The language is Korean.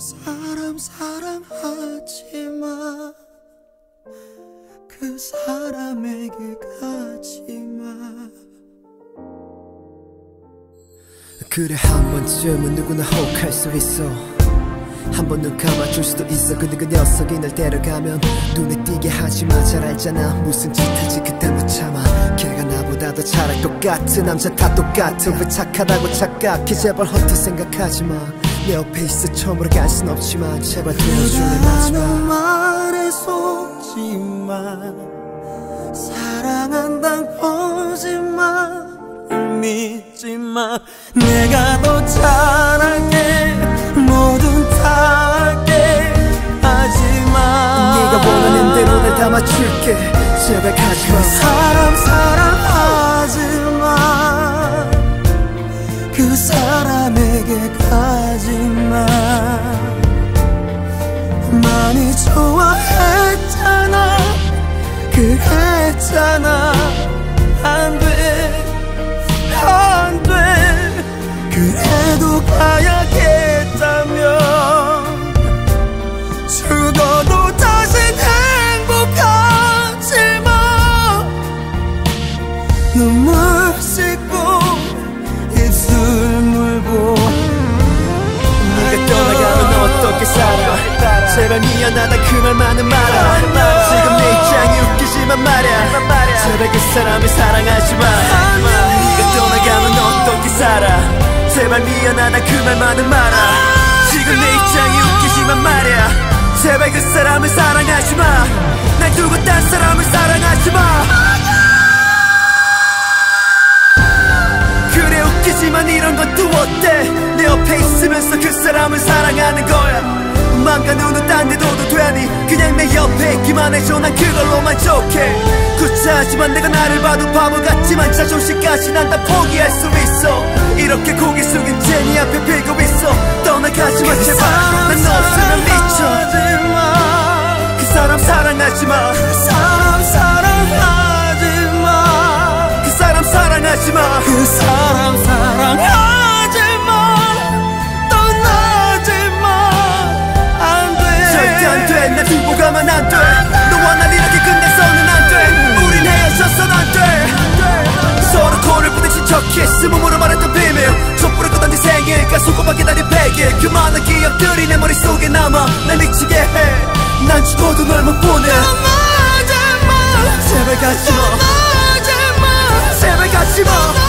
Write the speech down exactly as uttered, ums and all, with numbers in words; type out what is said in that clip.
사람 사랑하지마. 그 사람에게 가지마. 그래 한 번쯤은 누구나 혹할 수 있어. 한번 눈 감아줄 수도 있어. 근데 그 녀석이 날 데려가면 눈에 띄게 하지마. 잘 알잖아 무슨 짓 하지. 그땐 못 참아. 걔가 나보다 더 잘할 것 같은 남자 다 똑같아. 왜 착하다고 착각해. 제발 헛되이 생각하지마. 내 옆에 있어 처음으로 갈 순 없지만 제발 들어줄래 마지막. 그러는 말에 속지마. 사랑한단 거짓말을 믿지마. 내가 더 잘할게. 모든 타게 하지마. 네가 원하는 대로 날 담아줄게. 제발 가지마. 사람 사랑하지마. 그 사람에게 가지마. 많이 좋아했잖아. 그랬잖아. 안 돼 안 돼. 그래도 가야겠. 죽어도 다신 행복하지마. 눈물 씻고 입술 물고. 네가 떠나가면 어떻게 살아. 제발 미안하다 그 말만은 말아. 지금 내 입장이 웃기지만 말야. 제발 그 사람을 사랑하지마. 네가 떠나가면 어떻게 살아. 제발 미안하다 그 말만은 말아. 지금 내 입장이 웃기지만 말야. 제발 그 사람을 사랑하지마. 날 두고 딴 사람을 사랑하지마. 그래 웃기지만 이런 것도 어때. 내 옆에 있으면서 그 사람을 사랑하는 거야. 맘과 눈은 딴 데둬도 되니 그냥 내 옆에 있기만 해줘. 난 그걸로 만족해. 구차하지만 내가 나를 봐도 바보 같지만 자존심까지 난 다 포기할 수 있어. 이렇게 고개 숙인 채 네 앞에 빌고 있어. 떠나가지마 제발. 난 없으면 미쳐. 그 사람 사랑하지마. 그 사람 사랑하지마. 그 사람 사랑하지마. 그 사람 사랑하지마. 떠나지마. 안돼 절대 안돼. 날 두고 가면 안돼. 너와 날 이렇게 끝내서는 안돼. 헤어졌어도 안돼. 서로 코를 부딪힌 첫 키스. 몸으로 말했던 비밀. 촛불을 끄던 네 생일까. 손꼽아 기다린 백일. 그 많은 기억들이 내 머릿속에 남아 날 미치게 해. 난 죽어도 널 못 보내. 떠나지마. 제발 가지마. 떠나지마. 제발 가지마.